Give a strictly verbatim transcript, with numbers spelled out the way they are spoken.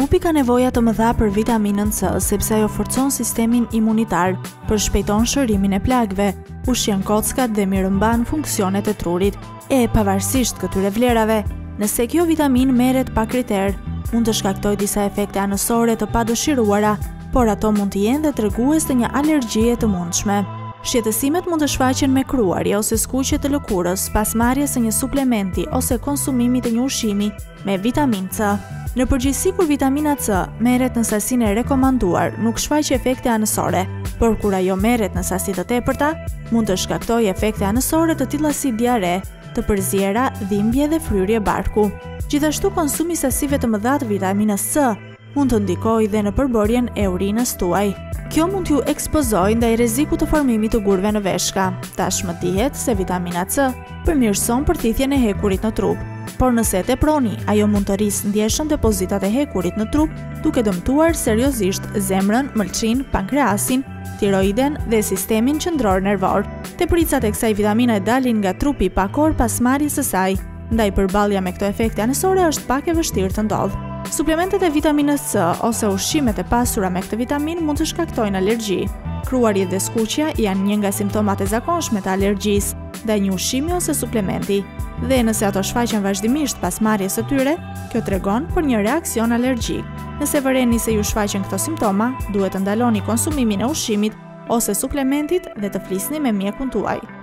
Trupi ka nevoja të mëdha për vitaminën C, sepse ajo forcon sistemin imunitar, përshpejton shërimin e plagëve, ushqen kockat dhe mirëmban funksionet e trurit. E pavarësisht këtyre vlerave, nëse kjo vitaminë merret pa kriter, mund të shkaktojë disa efekte anësore të padëshiruara, por ato mund të jenë dhe tregues të një alergjie të mundshme. Shqetësimet mund të shfaqen me kruarje ose skuqje të lëkurës pas marrjes së një suplementi ose konsumimit të një ushqimi me vitaminë C. Në përgjithësi, kur vitamina C merret në sasinë e rekomanduar, nuk shfaq efekte anësore, por kur ajo merret në sasi të tepërta, mund të shkaktojë efekte anësore të tilla si diare, të përziera, dhimbje dhe fryrje barku. Gjithashtu, konsumi i sasive të mëdha të vitaminës C mund të ndikojë dhe në përbërjen e urinës tuaj. Kjo mund t'ju ekspozojë ndaj rrezikut të formimit të gurëve në veshka. Tashmë dihet se vitamina C përmirëson përthithjen e hekurit në trup, por nëse e teproni, ajo mund të rrisë ndjeshëm depozitat e hekurit në trup, duke dëmtuar seriozisht zemrën, mëlçin, pankreasin, tiroiden dhe sistemin qendror nervor. Tepricat e kësaj vitamine dalin nga trupi pa kohë pas marrjes së saj, ndaj përballja me këto efekte anësore është pak e vështirë të ndodhë. Suplementet e vitaminës C ose ushqimet e pasura me këtë vitaminë mund të shkaktojnë alergji. Kruarjet dhe skuqja janë një nga simptomat e zakonshme të alergjisë ndaj një ushqimi ose suplementi, dhe nëse ato shfaqen vazhdimisht pas marrjes së tyre, kjo tregon për një reaksion alergjik. Nëse vëreni se ju shfaqen këto simptoma, duhet të ndaloni konsumimin e ushqimit ose suplementit dhe të flisni me mjekun tuaj.